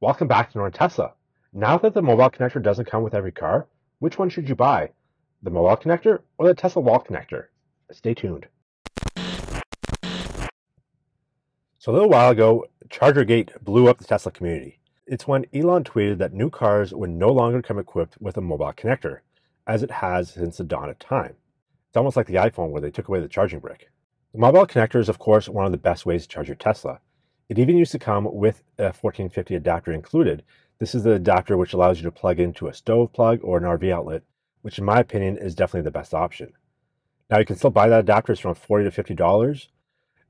Welcome back to Northern Tesla. Now that the mobile connector doesn't come with every car, which one should you buy? The mobile connector or the Tesla wall connector? Stay tuned. So a little while ago, ChargerGate blew up the Tesla community. It's when Elon tweeted that new cars would no longer come equipped with a mobile connector, as it has since the dawn of time. It's almost like the iPhone where they took away the charging brick. The mobile connector is of course one of the best ways to charge your Tesla. It even used to come with a 1450 adapter included. This is the adapter which allows you to plug into a stove plug or an RV outlet, which in my opinion is definitely the best option. Now you can still buy that adapter, it's from $40 to $50.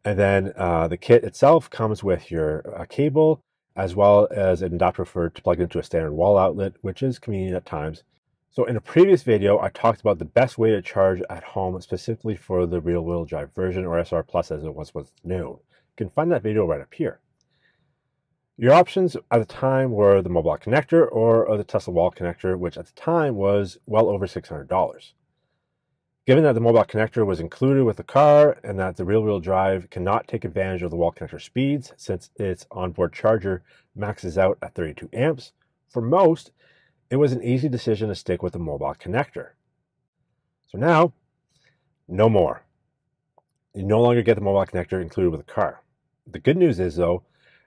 And then the kit itself comes with your cable, as well as an adapter to plug into a standard wall outlet, which is convenient at times. So in a previous video, I talked about the best way to charge at home, specifically for the rear-wheel drive version, or SR Plus as it was known. You can find that video right up here. Your options at the time were the mobile connector or the Tesla wall connector, which at the time was well over $600. Given that the mobile connector was included with the car and that the rear-wheel drive cannot take advantage of the wall connector speeds since its onboard charger maxes out at 32 amps, for most, it was an easy decision to stick with the mobile connector. So now, no more. You no longer get the mobile connector included with the car. The good news is though,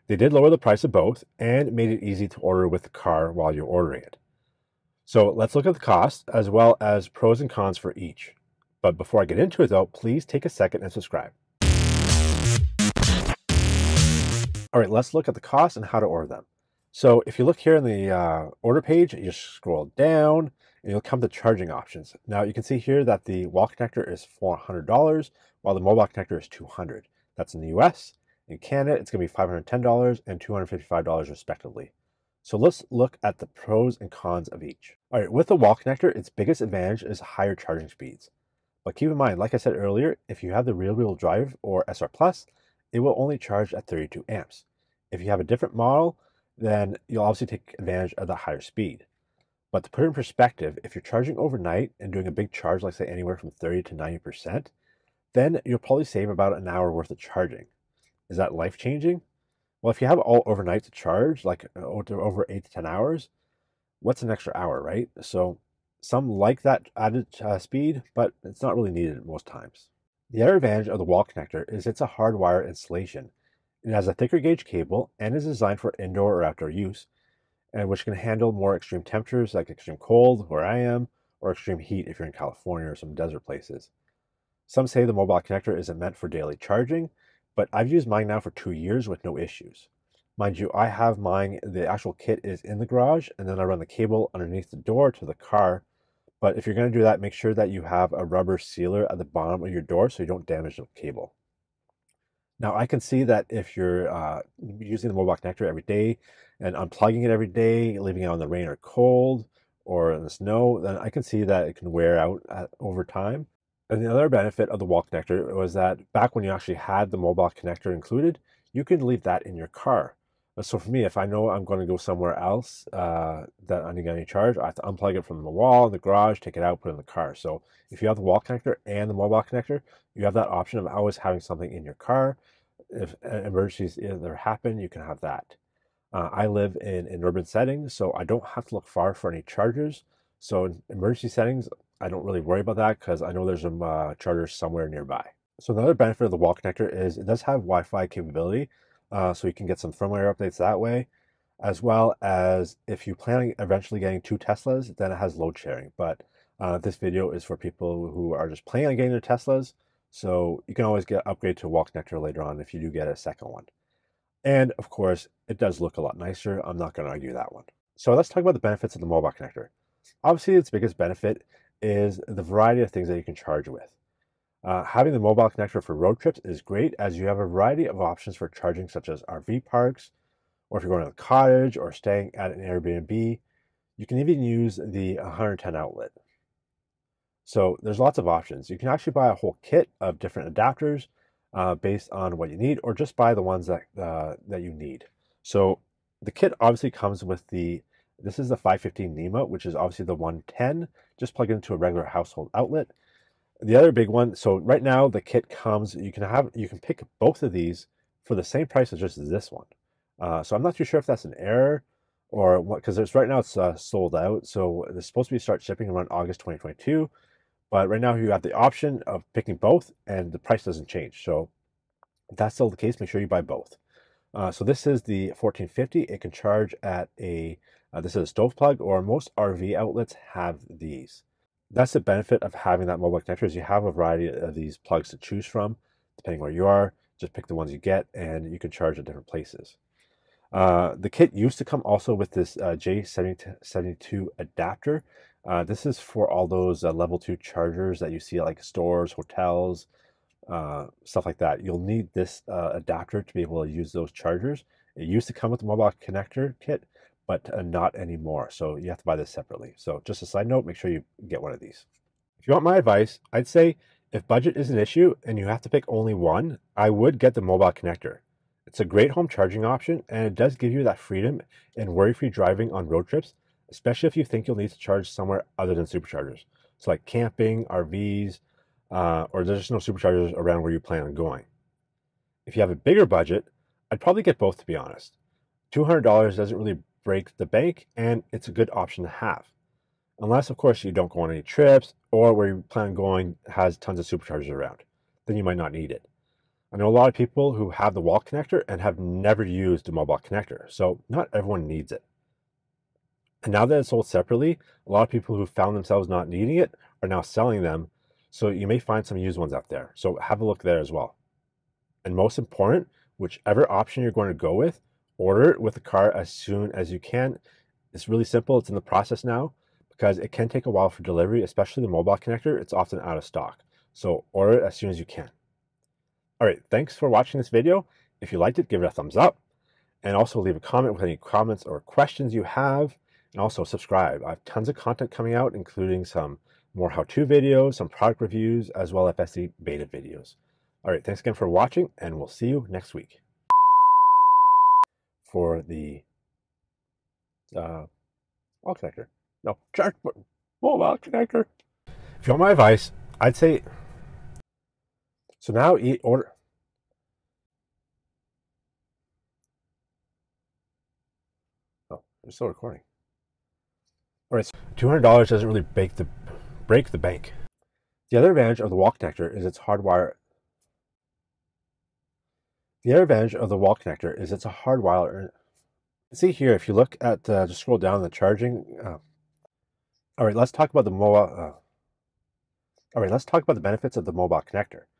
they did lower the price of both and made it easy to order with the car while you're ordering it. So let's look at the cost as well as pros and cons for each. But before I get into it though, please take a second and subscribe. All right, let's look at the cost and how to order them. So if you look here in the order page, you just scroll down and you'll come to charging options. Now you can see here that the wall connector is $400 while the mobile connector is $200. That's in the US. In Canada, it's going to be $510 and $255 respectively. So let's look at the pros and cons of each. All right, with the wall connector, its biggest advantage is higher charging speeds. But keep in mind, like I said earlier, if you have the rear-wheel drive or SR Plus, it will only charge at 32 amps. If you have a different model, then you'll obviously take advantage of the higher speed. But to put it in perspective, if you're charging overnight and doing a big charge, like say anywhere from 30 to 90%, then you'll probably save about an hour worth of charging. Is that life-changing? Well, if you have all overnight to charge, like over 8 to 10 hours, what's an extra hour, right? So some like that added speed, but it's not really needed most times. The other advantage of the wall connector is it's a hardwire installation. It has a thicker gauge cable and is designed for indoor or outdoor use, and which can handle more extreme temperatures like extreme cold where I am, or extreme heat if you're in California or some desert places. Some say the mobile connector isn't meant for daily charging, but I've used mine now for 2 years with no issues. Mind you, I have mine, the actual kit is in the garage, and then I run the cable underneath the door to the car. But if you're going to do that, make sure that you have a rubber sealer at the bottom of your door so you don't damage the cable. Now I can see that if you're using the mobile connector every day and unplugging it every day, leaving it on the rain or cold or in the snow, then I can see that it can wear out over time. And the other benefit of the wall connector was that back when you actually had the mobile connector included, you can leave that in your car. So for me, if I know I'm going to go somewhere else that I need to charge, I have to unplug it from the wall, the garage, take it out, put it in the car. So if you have the wall connector and the mobile connector, you have that option of always having something in your car. If emergencies either happen, you can have that. I live in an urban setting, so I don't have to look far for any chargers. So in emergency settings, I don't really worry about that because I know there's some chargers somewhere nearby. So another benefit of the wall connector is it does have Wi-Fi capability. So you can get some firmware updates that way, as well as if you plan on eventually getting 2 Teslas, then it has load sharing. But this video is for people who are just planning on getting their Teslas, so you can always get upgrade to a wall connector later on if you do get a second one. And of course, it does look a lot nicer. I'm not going to argue that one. So let's talk about the benefits of the mobile connector. Obviously, its biggest benefit is the variety of things that you can charge with. Having the mobile connector for road trips is great as you have a variety of options for charging, such as RV parks, or if you're going to the cottage or staying at an Airbnb. You can even use the 110 outlet. So there's lots of options. You can actually buy a whole kit of different adapters based on what you need, or just buy the ones that, you need. So the kit obviously comes with the, this is the 515 NEMA, which is obviously the 110, just plug into a regular household outlet. The other big one, so right now the kit comes, you can pick both of these for the same price as just this one. So I'm not too sure if that's an error or what, because it's right now it's sold out. So it's supposed to be start shipping around August 2022, but right now you have the option of picking both, and the price doesn't change. So if that's still the case, make sure you buy both. So this is the 1450. It can charge at a this is a stove plug, or most RV outlets have these. That's the benefit of having that mobile connector, is you have a variety of these plugs to choose from, depending where you are. Just pick the ones you get, and you can charge at different places. The kit used to come also with this J772 adapter. This is for all those level 2 chargers that you see at like stores, hotels, stuff like that. You'll need this adapter to be able to use those chargers. It used to come with the mobile connector kit, but not anymore. So you have to buy this separately. So just a side note, make sure you get one of these. If you want my advice, I'd say if budget is an issue and you have to pick only one, I would get the mobile connector. It's a great home charging option, and it does give you that freedom and worry-free driving on road trips, especially if you think you'll need to charge somewhere other than superchargers. So like camping, RVs, or there's just no superchargers around where you plan on going. If you have a bigger budget, I'd probably get both, to be honest. $200 doesn't really break the bank, and it's a good option to have. Unless, of course, you don't go on any trips, or where you plan on going has tons of superchargers around. Then you might not need it. I know a lot of people who have the wall connector and have never used a mobile connector, so not everyone needs it. And now that it's sold separately, a lot of people who found themselves not needing it are now selling them, so you may find some used ones out there. So have a look there as well. And most important, whichever option you're going to go with, order it with the car as soon as you can. It's really simple. It's in the process now, because it can take a while for delivery, especially the mobile connector. It's often out of stock. So order it as soon as you can. All right, thanks for watching this video. If you liked it, give it a thumbs up, and also leave a comment with any comments or questions you have, and also subscribe. I have tons of content coming out, including some more how-to videos, some product reviews, as well as FSD beta videos. All right, thanks again for watching, and we'll see you next week. For the wall connector. No, charge mobile connector. If you want my advice, I'd say... So now order. Oh, we're still recording. All right, so $200 doesn't really break the bank. The other advantage of the wall connector is it's a hardwire. See here, if you look at just scroll down the charging. All right, let's talk about the benefits of the mobile connector.